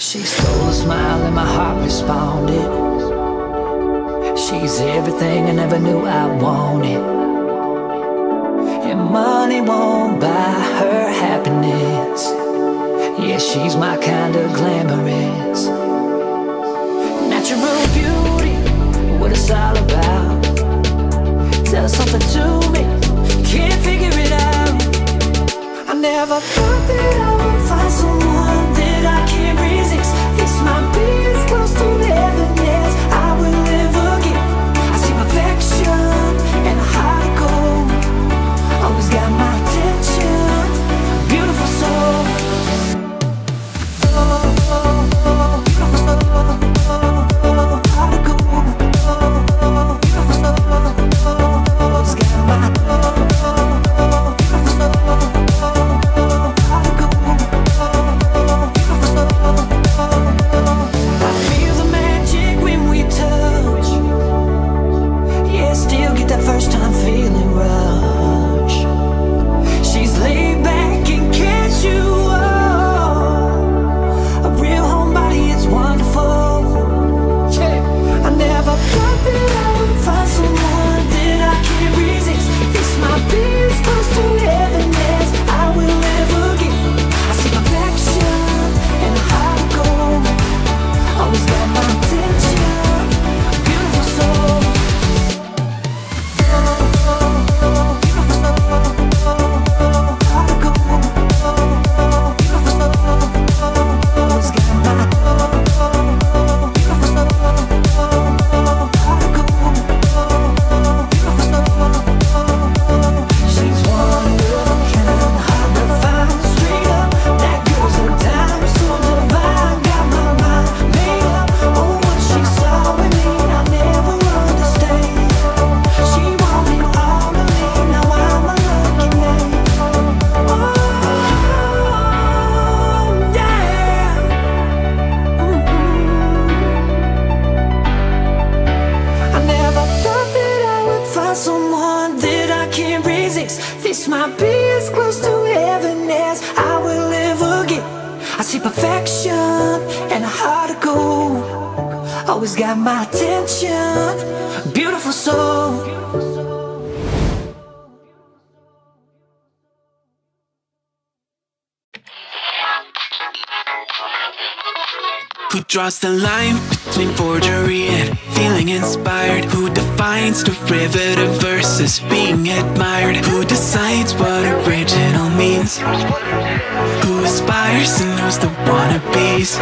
She stole a smile and my heart responded. She's everything I never knew I wanted. And money won't buy her happiness. Yeah, she's my kind of glamorous. Natural beauty, what it's all about. Tell something to me, can't figure it out. I never thought that I would find someone that I can't resist. This might be as close to heaven as I will ever get. I see perfection and a heart of gold. Always got my attention, beautiful soul. Oh, beautiful soul. Oh, heart of gold. Oh, beautiful soul. Always got my Draws the line between forgery and feeling inspired? Who defines derivative versus being admired? Who decides what original means? Who aspires and knows the wannabes?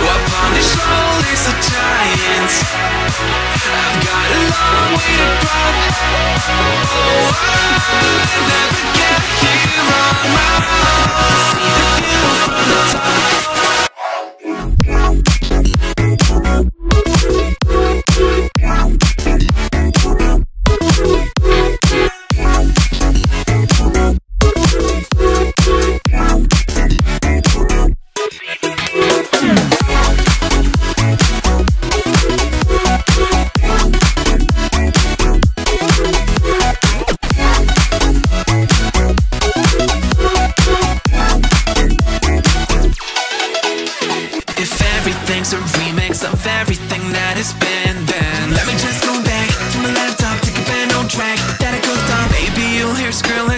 Upon his shoulders of giants, I've got a long way to drop. Oh, I never get here on my own. See the view from the top.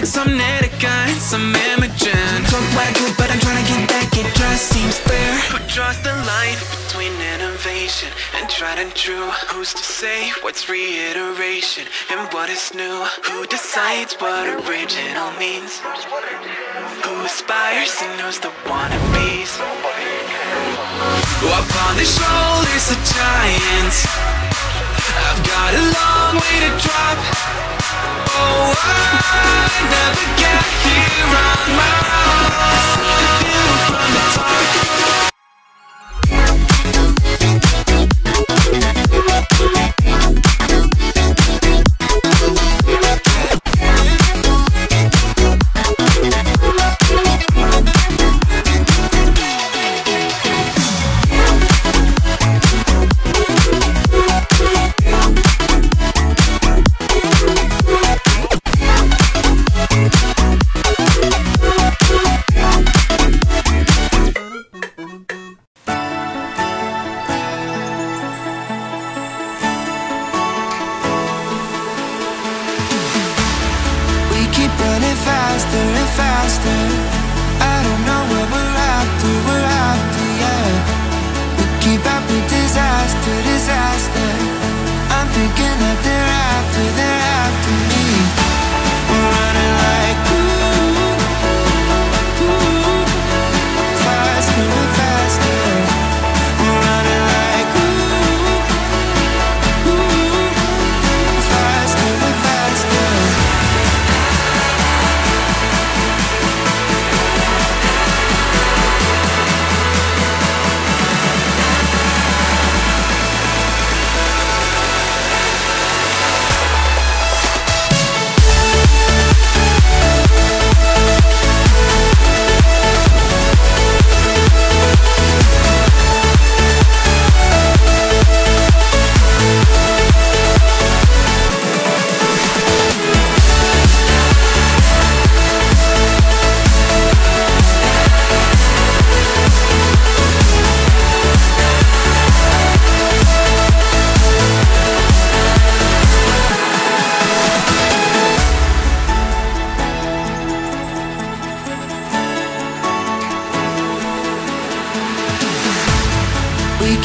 Some Neddy Guy, some Imogen. Don't wag it, but I'm trying to get back. It just seems fair. Who draws the line between innovation and tried and true? Who's to say what's reiteration and what is new? Who decides what original means? Who aspires and knows the wannabes? Up on the shoulders of giants, I've got a long way to drop. Oh, I never got here on my own. I see the view from the top.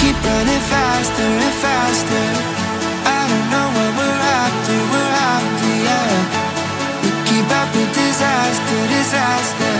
keep running faster and faster. I don't know what we're after, yeah. We keep up with disaster, disaster.